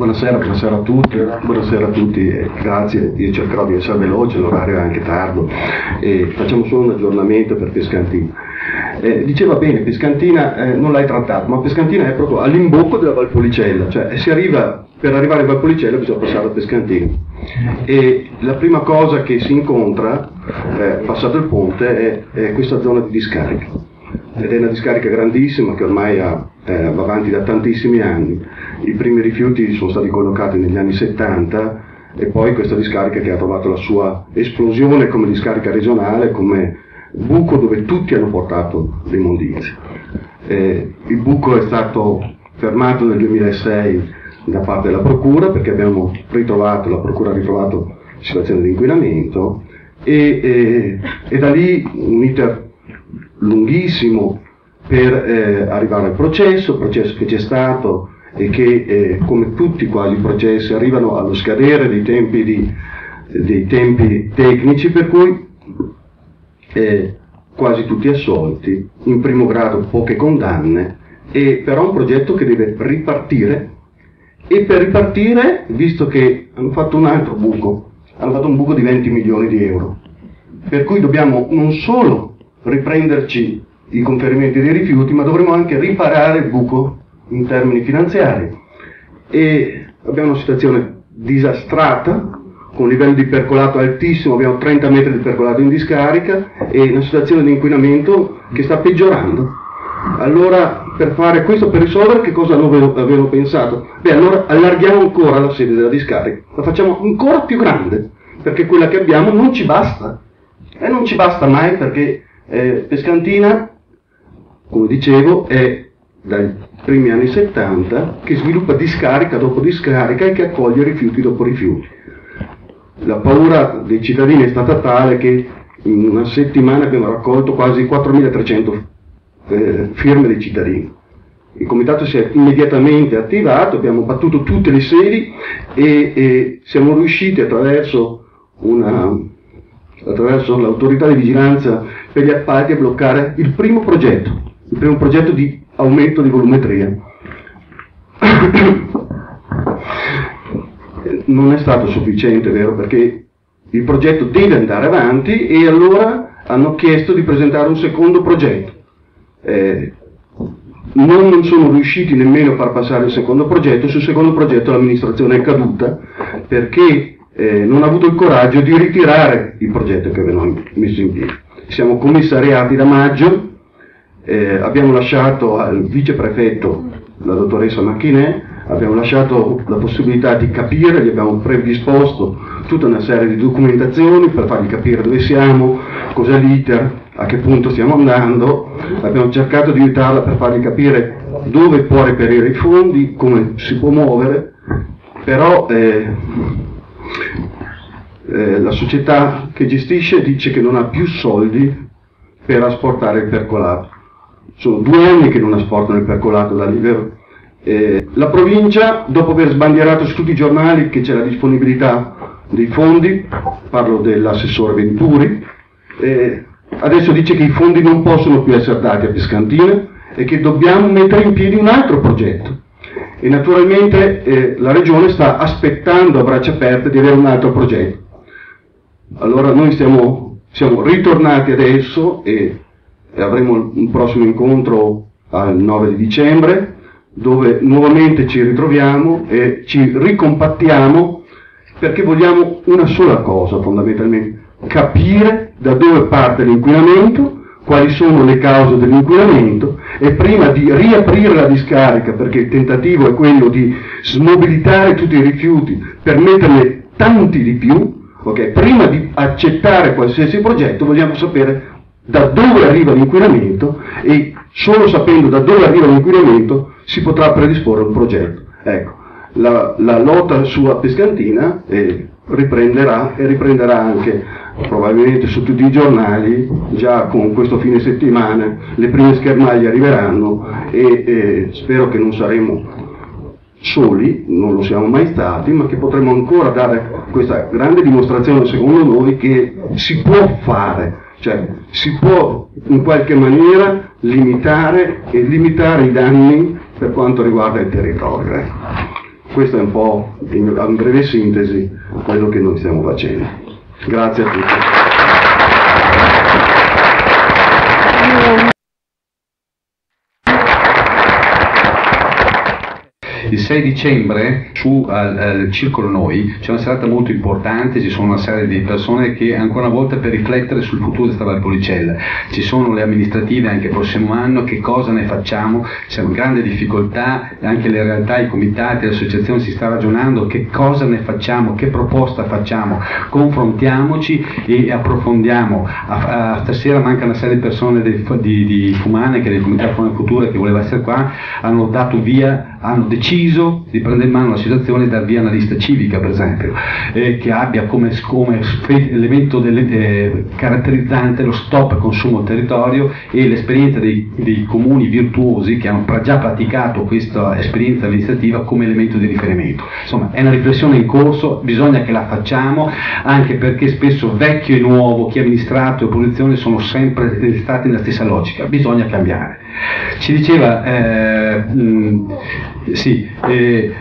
Buonasera, buonasera a tutti, buonasera a tutti, eh, grazie, io cercherò di essere veloce, l'orario è anche tardo, eh, facciamo solo un aggiornamento per Pesantina. Eh, diceva bene, Pesantina eh, non l'hai trattato, ma Pesantina è proprio all'imbocco della Valpolicella, cioè si arriva, per arrivare a Valpolicella bisogna passare a Pesantina, e la prima cosa che si incontra, eh, passato il ponte, è, è questa zona di discarica, ed è una discarica grandissima che ormai ha, eh, va avanti da tantissimi anni. I primi rifiuti sono stati collocati negli anni settanta e poi questa discarica che ha trovato la sua esplosione come discarica regionale, come buco dove tutti hanno portato le immondizie. Eh, il buco è stato fermato nel duemilasei da parte della procura, perché abbiamo ritrovato, la procura ha ritrovato situazione di inquinamento, e, e, e da lì un iter lunghissimo per eh, arrivare al processo, processo che c'è stato e che eh, come tutti quasi i processi arrivano allo scadere dei tempi, di, dei tempi tecnici, per cui eh, quasi tutti assolti, in primo grado poche condanne, e però un progetto che deve ripartire, e per ripartire, visto che hanno fatto un altro buco, hanno fatto un buco di venti milioni di euro, per cui dobbiamo non solo riprenderci i conferimenti dei rifiuti, ma dovremo anche riparare il buco in termini finanziari, e abbiamo una situazione disastrata con un livello di percolato altissimo, abbiamo trenta metri di percolato in discarica e una situazione di inquinamento che sta peggiorando. Allora, per fare questo, per risolvere, che cosa avevo pensato? Beh, allora allarghiamo ancora la sede della discarica, la facciamo ancora più grande, perché quella che abbiamo non ci basta, e non ci basta mai, perché eh, Pesantina, come dicevo, è dai primi anni settanta che sviluppa discarica dopo discarica e che accoglie rifiuti dopo rifiuti. La paura dei cittadini è stata tale che in una settimana abbiamo raccolto quasi quattromilatrecento eh, firme dei cittadini. Il comitato si è immediatamente attivato, abbiamo battuto tutte le sedi e, e siamo riusciti attraverso, una, attraverso l'autorità di vigilanza per gli appalti a bloccare il primo progetto. Il primo progetto di aumento di volumetria. Non è stato sufficiente, vero? Perché il progetto deve andare avanti e allora hanno chiesto di presentare un secondo progetto. Eh, non, non sono riusciti nemmeno a far passare il secondo progetto. Sul secondo progetto l'amministrazione è caduta perché eh, non ha avuto il coraggio di ritirare il progetto che avevano messo in piedi. Siamo commissariati da maggio. Eh, abbiamo lasciato al viceprefetto, la dottoressa Macchinè, abbiamo lasciato la possibilità di capire, gli abbiamo predisposto tutta una serie di documentazioni per fargli capire dove siamo, cos'è l'iter, a che punto stiamo andando, abbiamo cercato di aiutarla per fargli capire dove può reperire i fondi, come si può muovere, però eh, eh, la società che gestisce dice che non ha più soldi per asportare il percolato. Sono due anni che non asportano il percolato da libero. Eh, la provincia, dopo aver sbandierato su tutti i giornali che c'è la disponibilità dei fondi, parlo dell'assessore Venturi, eh, adesso dice che i fondi non possono più essere dati a Pesantina e che dobbiamo mettere in piedi un altro progetto. E naturalmente eh, la regione sta aspettando a braccia aperte di avere un altro progetto. Allora noi stiamo, siamo ritornati adesso e... E avremo un prossimo incontro al nove di dicembre dove nuovamente ci ritroviamo e ci ricompattiamo perché vogliamo una sola cosa fondamentalmente, capire da dove parte l'inquinamento, quali sono le cause dell'inquinamento e prima di riaprire la discarica, perché il tentativo è quello di smobilitare tutti i rifiuti per metterne tanti di più, okay? Prima di accettare qualsiasi progetto vogliamo sapere da dove arriva l'inquinamento e solo sapendo da dove arriva l'inquinamento si potrà predisporre un progetto. Ecco, la, la lotta sulla Pesantina eh, riprenderà e riprenderà anche probabilmente su tutti i giornali, già con questo fine settimana le prime schermaglie arriveranno e eh, spero che non saremo soli, non lo siamo mai stati, ma che potremo ancora dare questa grande dimostrazione secondo noi che si può fare. Cioè, si può in qualche maniera limitare e limitare i danni per quanto riguarda il territorio. Eh. Questo è un po', in, in breve sintesi, quello che noi stiamo facendo. Grazie a tutti. Il sei dicembre su al, al Circolo Noi c'è una serata molto importante, ci sono una serie di persone che ancora una volta per riflettere sul futuro di questa Valpolicella, ci sono le amministrative anche il prossimo anno, che cosa ne facciamo, c'è una grande difficoltà, anche le realtà, i comitati, le associazioni si sta ragionando che cosa ne facciamo, che proposta facciamo, confrontiamoci e approfondiamo. A, a, stasera manca una serie di persone di, di, di Fumane, che è del Comitato Fumane Futura, che voleva essere qua, hanno dato via, hanno deciso di prendere in mano la situazione e dar via una lista civica, per esempio, eh, che abbia come, come elemento delle, eh, caratterizzante lo stop consumo territorio e l'esperienza dei, dei comuni virtuosi che hanno già praticato questa esperienza amministrativa come elemento di riferimento. Insomma, è una riflessione in corso, bisogna che la facciamo, anche perché spesso vecchio e nuovo, chi ha amministrato e opposizione sono sempre stati nella stessa logica, bisogna cambiare. Ci diceva, eh, mh, sì, eh,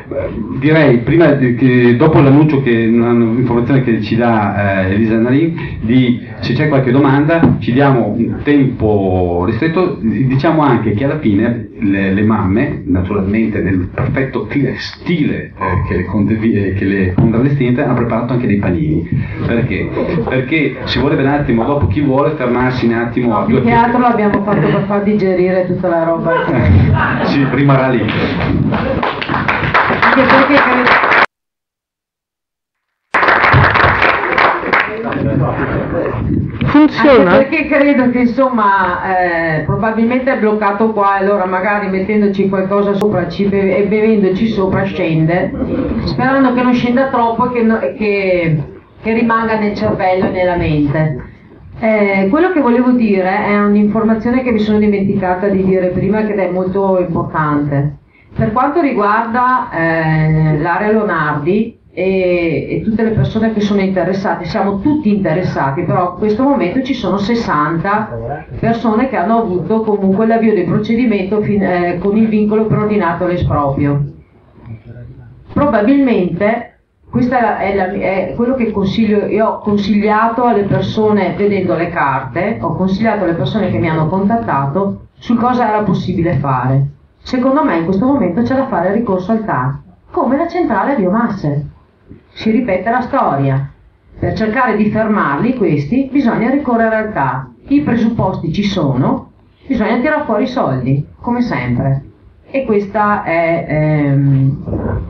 direi, prima che, dopo l'annuncio, che un'informazione che ci dà eh, Elisa Nalin, di se c'è qualche domanda, ci diamo un tempo ristretto, diciamo anche che alla fine le, le mamme, naturalmente nel perfetto stile eh, che le condestinate, hanno preparato anche dei panini. Perché? Perché si voleva un attimo, dopo chi vuole fermarsi un attimo a due. Che altro l'abbiamo fatto per far digerire tutta la roba? Sì, rimarrà lì. Anche perché... funziona. Anche perché credo che insomma eh, probabilmente è bloccato qua, e allora magari mettendoci qualcosa sopra ci be- e bevendoci sopra scende, sperando che non scenda troppo e che, no- che, che rimanga nel cervello e nella mente. Eh, quello che volevo dire è un'informazione che mi sono dimenticata di dire prima, ed è molto importante. Per quanto riguarda eh, l'area Lonardi, e tutte le persone che sono interessate, siamo tutti interessati, però in questo momento ci sono sessanta persone che hanno avuto comunque l'avvio del procedimento fin, eh, con il vincolo preordinato all'esproprio. Probabilmente questo è, la, è quello che consiglio, io ho consigliato alle persone vedendo le carte, ho consigliato alle persone che mi hanno contattato su cosa era possibile fare. Secondo me in questo momento c'è da fare ricorso al T A R, come la centrale a biomasse. Si ripete la storia. Per cercare di fermarli questi bisogna ricorrere al T A R. I presupposti ci sono, bisogna tirare fuori i soldi, come sempre. E questa è, ehm,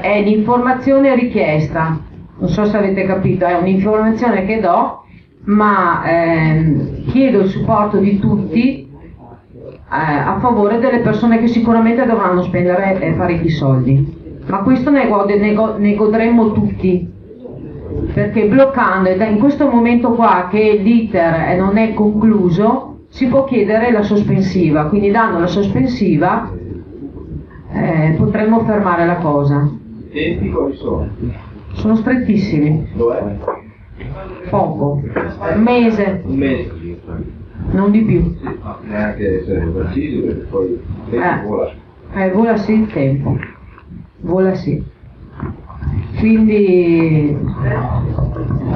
è l'informazione richiesta. Non so se avete capito, è un'informazione che do, ma ehm, chiedo il supporto di tutti eh, a favore delle persone che sicuramente dovranno spendere eh, parecchi soldi. Ma questo ne, gode, ne, go, ne godremmo tutti, perché bloccando, ed è in questo momento qua che l'iter non è concluso, si può chiedere la sospensiva, quindi dando la sospensiva eh, potremmo fermare la cosa. I tempi quali sono? Sono strettissimi. Dov'è? Poco, un mese. Un mese. Non di più. Neanche essere precisi, perché poi il tempo vola. Eh, vola sì il tempo. Vola sì, quindi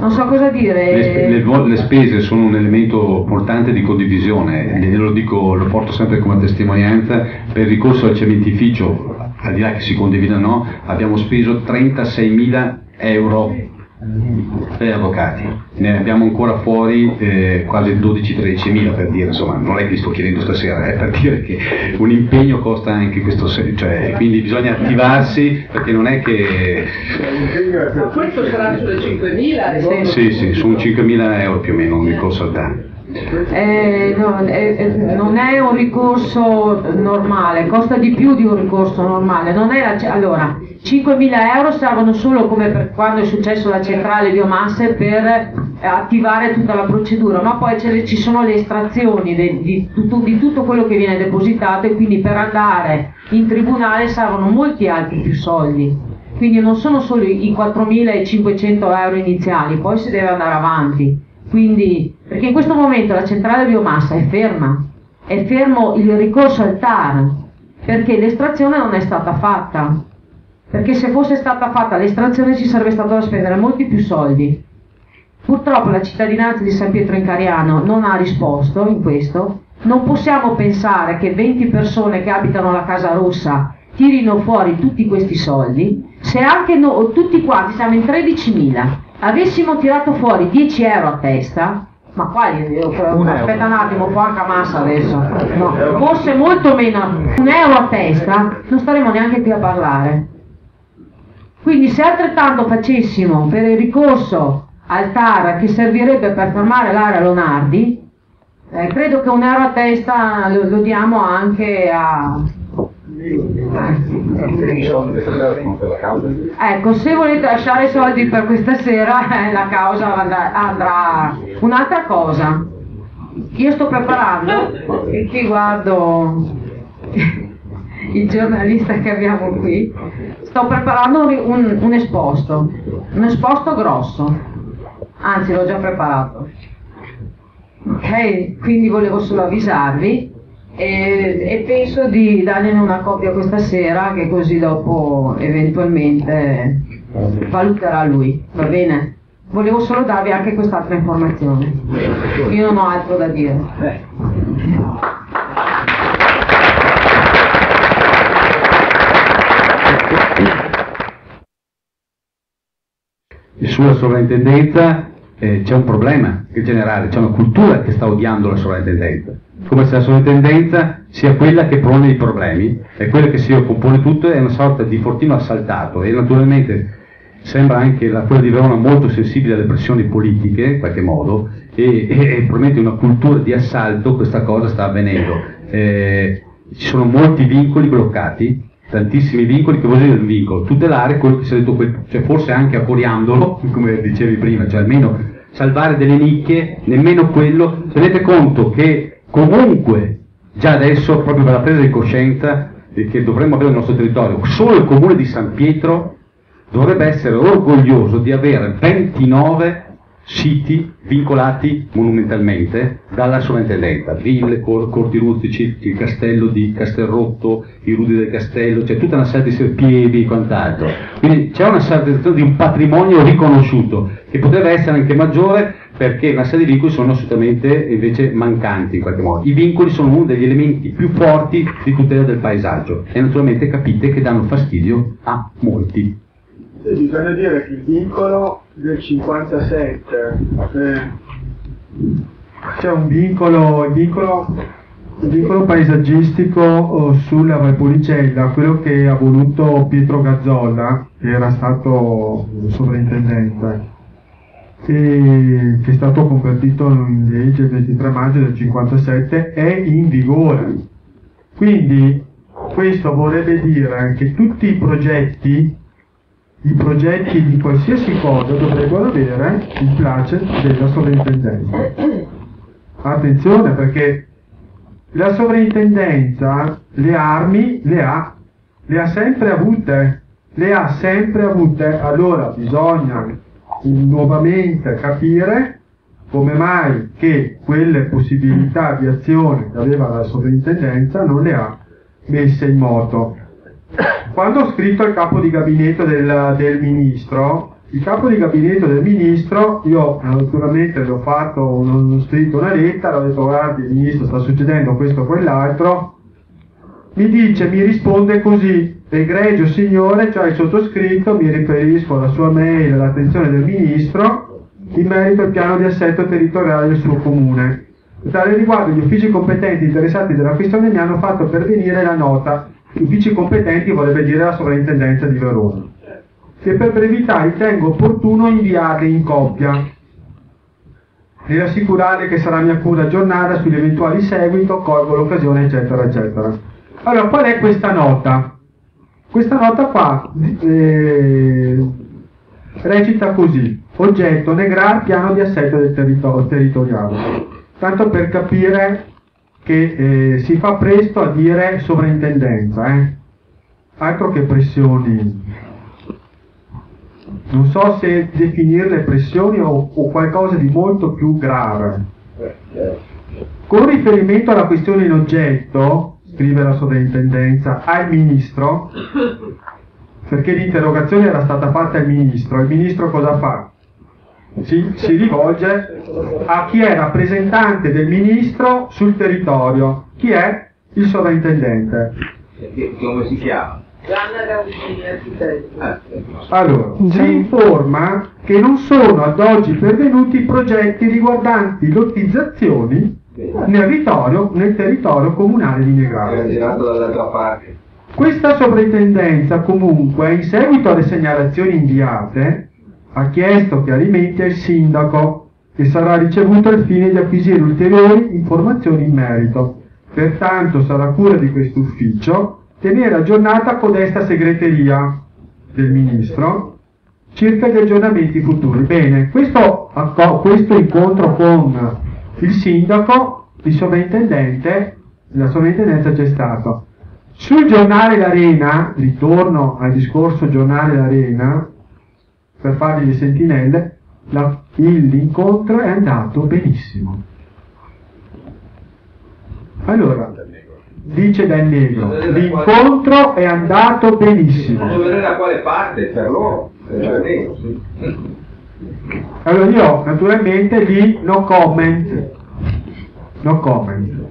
non so cosa dire. Le, le, le spese sono un elemento importante di condivisione, lo dico, lo porto sempre come testimonianza. Per il ricorso al cementificio, al di là che si condivida o no, abbiamo speso trentaseimila euro per avvocati, ne abbiamo ancora fuori eh, quasi dodici tredici mila, per dire, insomma, non è che sto chiedendo stasera, è eh, per dire che un impegno costa anche questo, cioè, quindi bisogna attivarsi, perché non è che... Ma questo sarà sulle cinquemila? Sì, sì, sono cinquemila euro più o meno un ricorso al T A R. Eh, no, eh, non è un ricorso normale, costa di più di un ricorso normale, non è la ce- allora cinquemila euro servono solo, come per quando è successo la centrale biomasse, per eh, attivare tutta la procedura, ma poi ce le, ci sono le estrazioni de, di, tutto, di tutto quello che viene depositato, e quindi per andare in tribunale servono molti altri più soldi, quindi non sono solo i quattromilacinquecento euro iniziali, poi si deve andare avanti. Quindi, perché in questo momento la centrale biomassa è ferma, è fermo il ricorso al T A R, perché l'estrazione non è stata fatta, perché se fosse stata fatta l'estrazione ci sarebbe stato da spendere molti più soldi. Purtroppo la cittadinanza di San Pietro in Cariano non ha risposto in questo, non possiamo pensare che venti persone che abitano la Casa Rossa tirino fuori tutti questi soldi, se anche noi, tutti quanti, siamo in tredicimila. Avessimo tirato fuori dieci euro a testa, ma qua io, aspetta un attimo, porca massa adesso, no, forse molto meno, un euro a testa, non staremo neanche più a parlare. Quindi se altrettanto facessimo per il ricorso al T A R, che servirebbe per fermare l'area Lonardi, eh, credo che un euro a testa lo, lo diamo anche a... Ecco, se volete lasciare i soldi per questa sera, eh, la causa andrà, andrà. Un'altra cosa, io sto preparando, e qui guardo il giornalista che abbiamo qui, sto preparando un, un esposto, un esposto grosso, anzi l'ho già preparato, ok, quindi volevo solo avvisarvi E, e penso di dargliene una copia questa sera, che così dopo eventualmente valuterà lui, va bene? Volevo solo darvi anche quest'altra informazione, io non ho altro da dire. Eh. Sulla sovrintendenza eh, c'è un problema in generale, c'è una cultura che sta odiando la sovrintendenza, come se la sovrintendenza sia quella che pone i problemi, è quella che si compone tutto, è una sorta di fortino assaltato. E naturalmente sembra anche la, quella di Verona molto sensibile alle pressioni politiche in qualche modo, e, e, e probabilmente una cultura di assalto, questa cosa sta avvenendo. Eh, ci sono molti vincoli bloccati, tantissimi vincoli. Che vuol dire il vincolo? Tutelare quello che si è detto, cioè forse anche apporiandolo, come dicevi prima, cioè almeno salvare delle nicchie, nemmeno quello. Tenete conto che comunque già adesso, proprio per la presa di coscienza che dovremmo avere nel nostro territorio, solo il comune di San Pietro dovrebbe essere orgoglioso di avere ventinove siti vincolati monumentalmente dalla sovrintendenza: ville, cor, corti rustici, il castello di Castelrotto, i rudi del castello, c'è cioè tutta una serie di serpiedi e quant'altro. Quindi c'è una salvaguardia di un patrimonio riconosciuto, che potrebbe essere anche maggiore, perché una serie di vincoli sono assolutamente invece mancanti in qualche modo. I vincoli sono uno degli elementi più forti di tutela del paesaggio e naturalmente capite che danno fastidio a molti. E bisogna dire che il vincolo del cinquantasette, eh, c'è un vincolo, vincolo, vincolo paesaggistico sulla Valpolicella, quello che ha voluto Pietro Gazzolla, che era stato sovrintendente, e che è stato convertito in legge il ventitré maggio del cinquantasette, è in vigore. Quindi questo vorrebbe dire che tutti i progetti I progetti di qualsiasi cosa dovrebbero avere il placet della sovrintendenza. Attenzione, perché la sovrintendenza le armi le ha, le ha sempre avute, le ha sempre avute. Allora bisogna nuovamente capire come mai che quelle possibilità di azione che aveva la sovrintendenza non le ha messe in moto. Quando ho scritto il capo di gabinetto del, del ministro, il capo di gabinetto del ministro, io naturalmente l'ho fatto, ho scritto una lettera, ho detto guardi il ministro, sta succedendo questo o quell'altro, mi dice, mi risponde così: egregio signore, cioè il sottoscritto, mi riferisco alla sua mail all'attenzione del ministro in merito al piano di assetto territoriale del suo comune. Tale riguardo gli uffici competenti interessati della questione mi hanno fatto pervenire la nota. Uffici competenti vorrebbe dire la sovrintendenza di Verona, che per brevità ritengo opportuno inviarle in coppia e assicurare che sarà mia cura aggiornare sugli eventuali seguito, colgo l'occasione eccetera eccetera. Allora, qual è questa nota? Questa nota qua eh, recita così: oggetto Negrar, piano di assetto del territorio territoriale. Tanto per capire che eh, si fa presto a dire sovrintendenza, eh? Altro che pressioni. Non so se definirle pressioni o, o qualcosa di molto più grave. Con riferimento alla questione in oggetto, scrive la sovrintendenza al ministro, perché l'interrogazione era stata fatta al ministro, il ministro cosa fa? Si, si rivolge a chi è rappresentante del ministro sul territorio, chi è il sovrintendente. Come si chiama? Allora, si informa che non sono ad oggi pervenuti progetti riguardanti lottizzazioni nel territorio, nel territorio comunale di Negrar. Questa sovrintendenza comunque, in seguito alle segnalazioni inviate, ha chiesto chiarimenti al sindaco e sarà ricevuto al fine di acquisire ulteriori informazioni in merito. Pertanto sarà cura di quest'ufficio tenere aggiornata codesta segreteria del ministro circa gli aggiornamenti futuri. Bene, questo, questo incontro con il sindaco, il sovrintendente, la sovrintendenza c'è stato. Sul giornale L'Arena, ritorno al discorso giornale L'Arena, per fargli le sentinelle, l'incontro è andato benissimo. Allora, dice Danilo, l'incontro quale... è andato benissimo. Devo vedere da quale parte, per loro, per Danilo, sì. Allora io naturalmente lì no comment, no comment.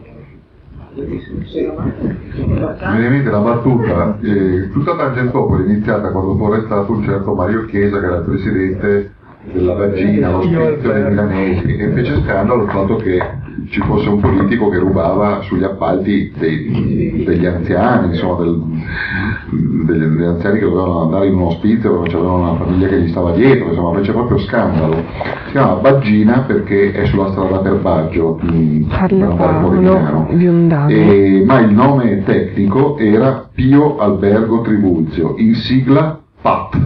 Mi viene in mente la battuta, eh, tutta Tangentopoli è iniziata quando poi è stato un certo Mario Chiesa, che era il presidente della Vergina, lo spizio dei milanesi, e fece scandalo il fatto che ci fosse un politico che rubava sugli appalti dei, degli anziani, insomma, del, degli, degli anziani che dovevano andare in un ospizio perché c'aveva una famiglia che gli stava dietro, insomma, fece proprio scandalo. Si chiama Baggina perché è sulla strada per Baggio, per Paolo Biondani, ma il nome tecnico era Pio Albergo Tribuzio, in sigla P A T.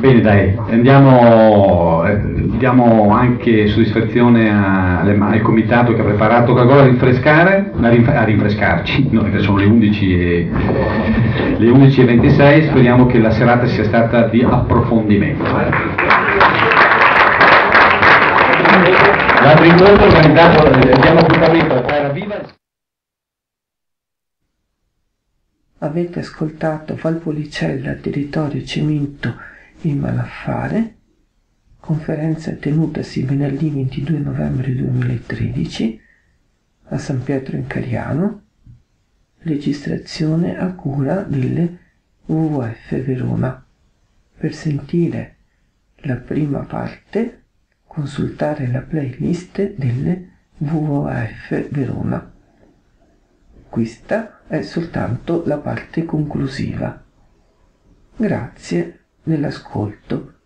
Bene, dai, andiamo, eh, diamo anche soddisfazione a, alle, al comitato che ha preparato Cagola a rinfrescare, a, rinf- a rinfrescarci, no, perché sono le undici e ventisei, speriamo che la serata sia stata di approfondimento. L'altro incontro organizzato, diamo appuntamento a Terra Viva. Avete ascoltato Valpolicella, territorio cemento in malaffare, conferenza tenutasi venerdì ventidue novembre duemilatredici a San Pietro in Cariano, registrazione a cura delle W W F Verona. Per sentire la prima parte, consultare la playlist delle W W F Verona. Questa è soltanto la parte conclusiva. Grazie dell'ascolto